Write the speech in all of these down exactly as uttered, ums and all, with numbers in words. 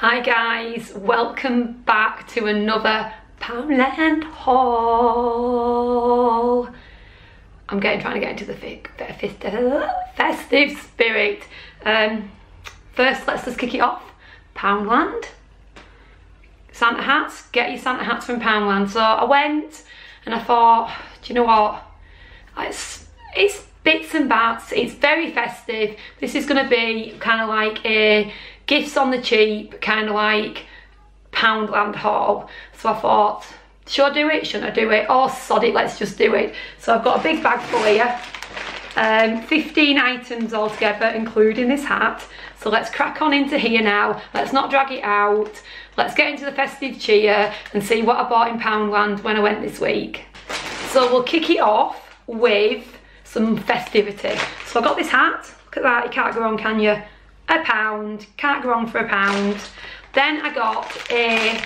Hi guys, welcome back to another Poundland haul. I'm getting trying to get into the festive, festive spirit. Um, first, let's just kick it off. Poundland. Santa hats. Get your Santa hats from Poundland. So I went and I thought, do you know what? It's, it's bits and bats. It's very festive. This is going to be kind of like a gifts on the cheap, kind of like Poundland haul. So I thought, should I do it? Shouldn't I do it? Oh, sod it, let's just do it. So I've got a big bag full here. Um, fifteen items altogether, including this hat. So let's crack on into here now. Let's not drag it out. Let's get into the festive cheer and see what I bought in Poundland when I went this week. So we'll kick it off with some festivity. So I got this hat. Look at that, you can't go wrong, can you? A pound, can't go wrong for a pound. Then I got a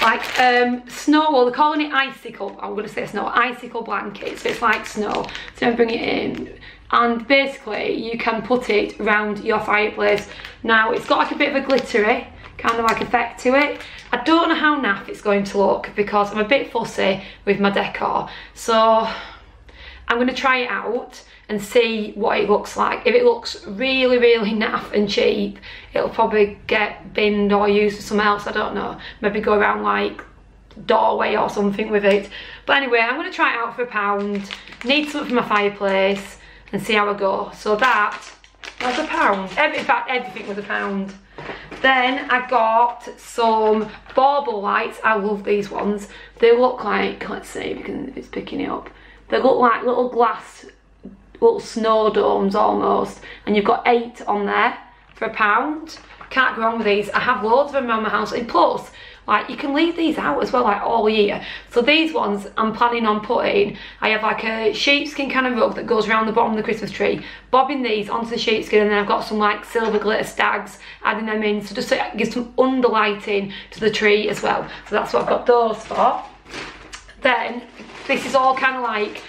like um snow, well they're calling it icicle, I'm gonna say snow, icicle blanket, so it's like snow. So I bring it in and basically you can put it around your fireplace. Now it's got like a bit of a glittery kind of like effect to it. I don't know how naff it's going to look because I'm a bit fussy with my decor, so I'm going to try it out and see what it looks like. If it looks really, really naff and cheap, it'll probably get binned or used for something else, I don't know. Maybe go around like doorway or something with it. But anyway, I'm going to try it out for a pound, need something for my fireplace and see how I go. So that was a pound. Every, in fact, everything was a pound. Then I got some bauble lights. I love these ones. They look like, let's see if, you can, if it's picking it up. They look like little glass, little snow domes almost, and you've got eight on there for a pound. Can't go wrong with these. I have loads of them around my house, and plus, like, you can leave these out as well, like, all year. So these ones I'm planning on putting, I have like a sheepskin kind of rug that goes around the bottom of the Christmas tree, bobbing these onto the sheepskin, and then I've got some like silver glitter stags, adding them in, so just so it gives some underlighting to the tree as well. So that's what I've got those for. Then this is all kind of like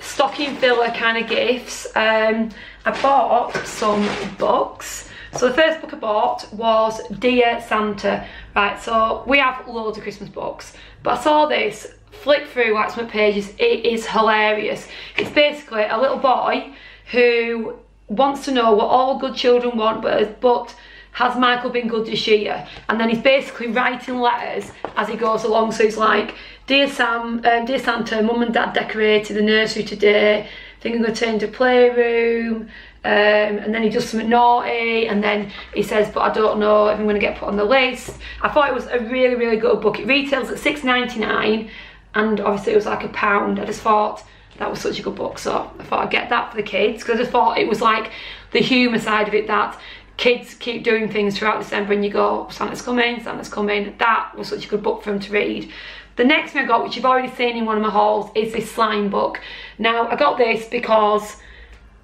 stocking filler kind of gifts. um I bought some books. So the first book I bought was Dear Santa. Right, so we have loads of Christmas books, but I saw this, flick through like some pages, it is hilarious. It's basically a little boy who wants to know what all good children want, but but has Michael been good this year? And then he's basically writing letters as he goes along. So it's like, Dear Sam, um, Dear Santa, Mum and Dad decorated the nursery today. I think I'm going to turn to playroom. Um, and then he does something naughty. And then he says, but I don't know if I'm going to get put on the list. I thought it was a really, really good book. It retails at six ninety-nine. And obviously it was like a pound. I just thought that was such a good book. So I thought I'd get that for the kids. Because I just thought it was like the humour side of it that kids keep doing things throughout December and you go, Santa's coming, Santa's coming. That was such a good book for them to read. The next thing I got, which you've already seen in one of my hauls, is this slime book. Now, I got this because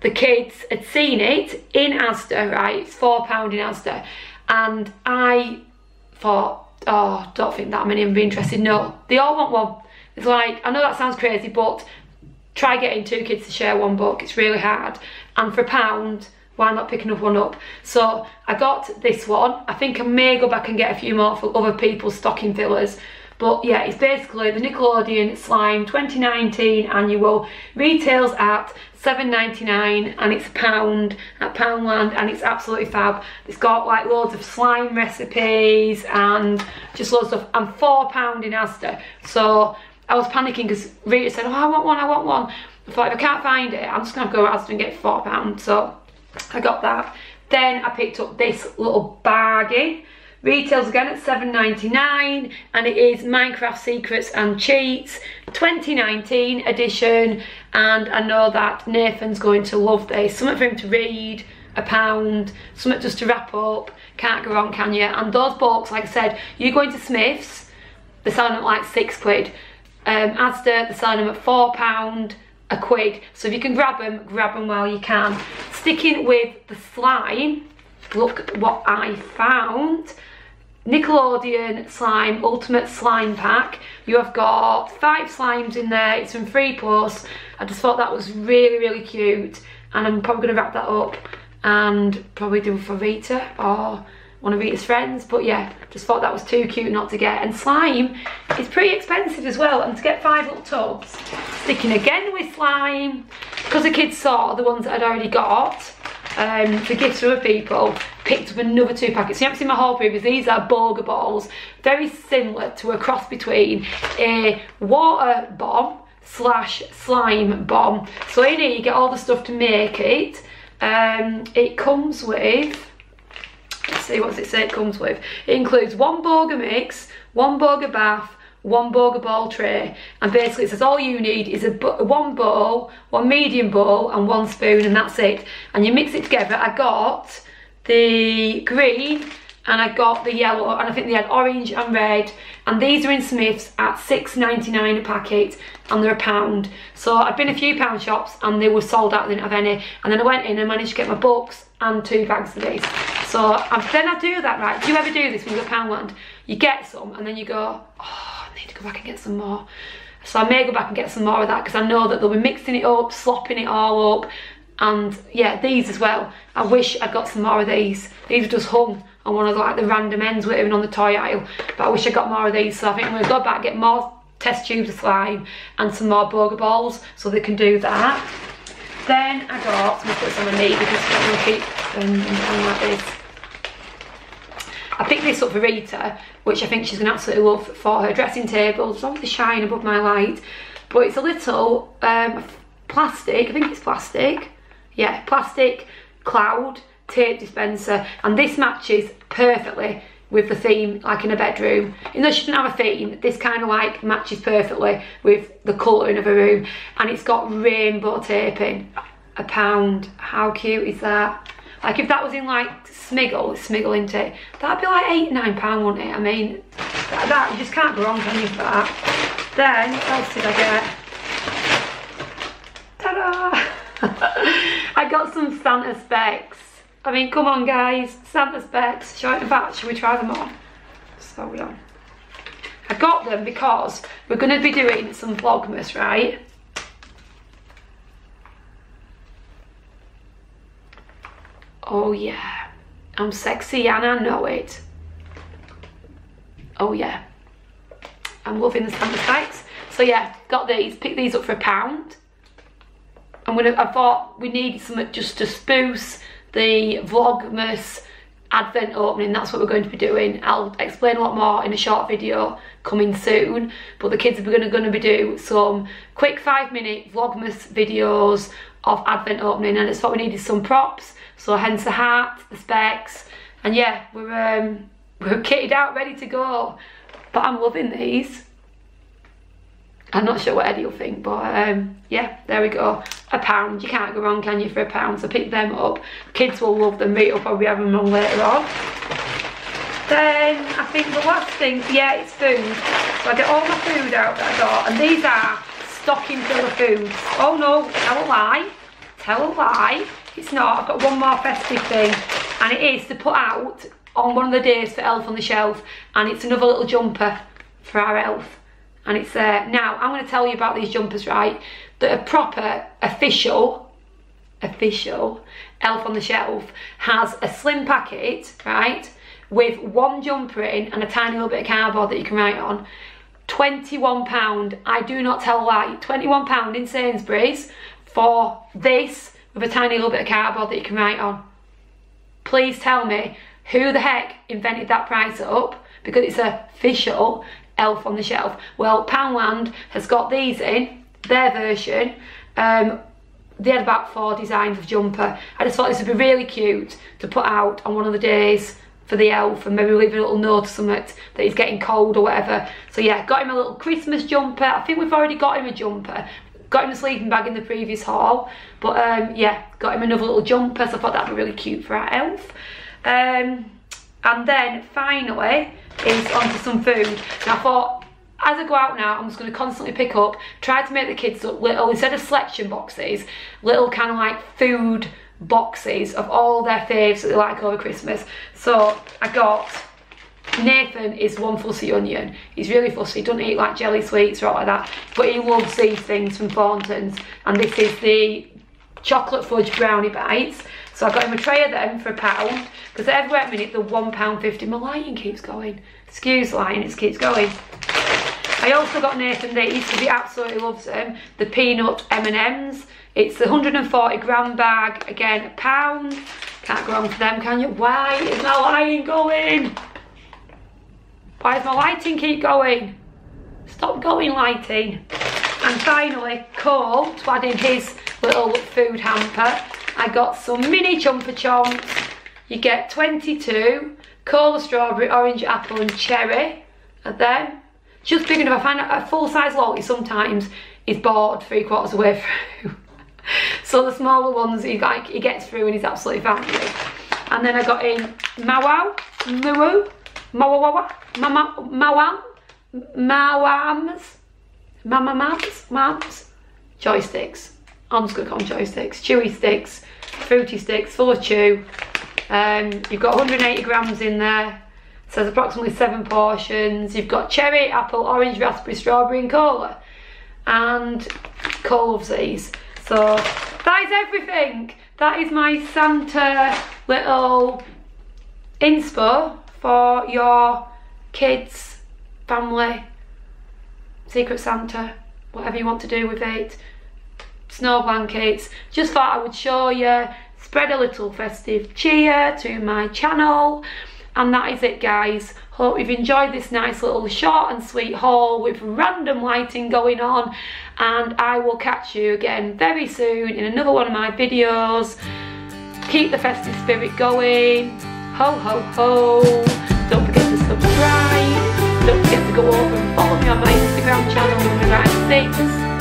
the kids had seen it in Asda, right? It's four pounds in Asda. And I thought, oh, don't think that many would be interested. No, they all want one. It's like, I know that sounds crazy, but try getting two kids to share one book. It's really hard. And for a pound, why not pick another one up? So I got this one. I think I may go back and get a few more for other people's stocking fillers. But yeah, it's basically the Nickelodeon Slime twenty nineteen annual. Retails at seven ninety-nine and it's a pound at Poundland and it's absolutely fab. It's got like loads of slime recipes and just loads of stuff. And four pounds in Asda. So I was panicking because Rita said, oh, I want one, I want one. I thought, if I can't find it, I'm just going to go to Asda and get four pounds. So I got that. Then I picked up this little bargain. Retails again at seven ninety-nine and it is Minecraft Secrets and Cheats twenty nineteen edition, and I know that Nathan's going to love this. Something for him to read, a pound, something just to wrap up. Can't go wrong, can you? And those books, like I said, you go into Smith's, they're selling them at like six quid. Um, Asda, they're selling them at four pound. A quid. So if you can grab them, grab them while you can. Sticking with the slime, look at what I found. Nickelodeon Slime Ultimate Slime Pack. You have got five slimes in there. It's from three plus. I just thought that was really, really cute. And I'm probably going to wrap that up and probably do it for Rita or one of Rita's friends. But yeah, just thought that was too cute not to get. And slime is pretty expensive as well, and to get five little tubs, sticking again with slime, because the kids saw the ones that I'd already got um, for gifts from other people, picked up another two packets. So you haven't seen my haul previous, these are burger balls, very similar to a cross between a water bomb slash slime bomb. So in here you get all the stuff to make it. Um, it comes with, let's see, what's it say it comes with? It includes one burger mix, one burger bath, one burger ball tray, and basically it says all you need is a one bowl, one medium bowl and one spoon, and that's it. And you mix it together. I got the green and I got the yellow, and I think they had orange and red, and these are in Smith's at six ninety-nine a packet, and they're a pound. So I've been a few pound shops and they were sold out, I didn't have any, and then I went in and managed to get my books and two bags of these. So and then I do that, right, do you ever do this when you go to Poundland? You get some and then you go, oh, I need to go back and get some more. So I may go back and get some more of that, because I know that they'll be mixing it up, slopping it all up, and yeah, these as well. I wish I got some more of these. These are just hung on one of the, like the random ends were even on the toy aisle, but I wish I got more of these. So I think I'm gonna go back, get more test tubes of slime and some more burger balls so they can do that. Then I got, let me put some on me because I don't want to keep um, like this. I picked this up for Rita, which I think she's gonna absolutely love for her dressing table. It's not the shine above my light, but it's a little um, plastic, I think it's plastic. Yeah, plastic cloud tape dispenser, and this matches perfectly with the theme, like in a bedroom. Even though she didn't have a theme, this kind of like matches perfectly with the colouring of her room, and it's got rainbow taping. A pound. How cute is that? Like if that was in like Smiggle, Smiggle isn't it? That'd be like eight, nine pound, wouldn't it? I mean, that, that you just can't go wrong can you for that. Then what else did I get? Ta-da! I got some Santa specs. I mean, come on guys, Santa specs. Should I have a batch? Should we try them on? So we on. I got them because we're going to be doing some Vlogmas, right? Oh yeah, I'm sexy and I know it. Oh yeah, I'm loving the Santa specs. So yeah, got these. Picked these up for a pound. I'm gonna, I thought we needed something just to spruce the Vlogmas advent opening. That's what we're going to be doing. I'll explain a lot more in a short video coming soon, but the kids are gonna, gonna be doing some quick five minute Vlogmas videos of advent opening, and it's what we needed, some props, so hence the hat, the specs, and yeah, we're, um, we're kitted out, ready to go. But I'm loving these. I'm not sure what Eddie will think, but um, yeah, there we go. A pound, you can't go wrong, can you, for a pound? So pick them up. Kids will love them. Rita will probably have them on later on. Then I think the last thing, yeah, it's food. So I get all my food out that I got, and these are stocking filler foods. Oh no, tell a lie, tell a lie. It's not. I've got one more festive thing, and it is to put out on one of the days for Elf on the Shelf, and it's another little jumper for our elf. And it's there. Uh, now, I'm going to tell you about these jumpers, right, that are proper, official, official, Elf on the Shelf has a slim packet, right, with one jumper in and a tiny little bit of cardboard that you can write on. twenty-one pounds, I do not tell a lie, twenty-one pounds in Sainsbury's for this with a tiny little bit of cardboard that you can write on. Please tell me who the heck invented that price up, because it's official Elf on the Shelf. Well, Poundland has got these in their version. Um, they had about four designs of jumper. I just thought this would be really cute to put out on one of the days for the elf, and maybe leave a little note or something that he's getting cold or whatever. So yeah, got him a little Christmas jumper. I think we've already got him a jumper. Got him a sleeping bag in the previous haul, but um, yeah, got him another little jumper. So I thought that'd be really cute for our elf. Um, and then finally, is onto some food. And I thought, as I go out now, I'm just going to constantly pick up, try to make the kids look little, instead of selection boxes, little kind of like food boxes of all their faves that they like over Christmas. So I got, Nathan is one fussy onion. He's really fussy, he doesn't eat like jelly sweets or all like that, but he loves these things from Thorntons, and this is the chocolate fudge brownie bites. So I got him a tray of them for a pound, because everywhere at the minute they're one pound fifty. My lighting keeps going. Excuse lighting, it keeps going. I also got Nathan these because he absolutely loves them. The peanut M and M's. It's the one hundred and forty gram bag, again a pound. Can't go wrong for them, can you? Why is my lighting going? Why does my lighting keep going? Stop going, lighting. And finally, Cole, to add in his little food hamper, I got some mini Chumpa Chomps. You get twenty-two, cola, strawberry, orange, apple and cherry. And then, just big enough, I find a full-size lolly sometimes is bored three quarters of the way through. So the smaller ones he, like, he gets through and he's absolutely fine. And then I got in Mawau, Muwu, Mawawawa, Mama, Mawam, Mawams, Mama Mams, Mams, joysticks. I'm just going to call them joysticks. Chewy sticks, fruity sticks, full of chew. Um, you've got one hundred and eighty grams in there. So there's approximately seven portions. You've got cherry, apple, orange, raspberry, strawberry and cola. And Cole's these. So that is everything. That is my Santa little inspo for your kids, family, Secret Santa, whatever you want to do with it, snow blankets. Just thought I would show you, spread a little festive cheer to my channel. And that is it, guys. Hope you've enjoyed this nice little short and sweet haul with random lighting going on, and I will catch you again very soon in another one of my videos. Keep the festive spirit going. Ho ho ho. Don't forget to subscribe. Don't forget to go over and follow me on my Instagram channel, Minecraft.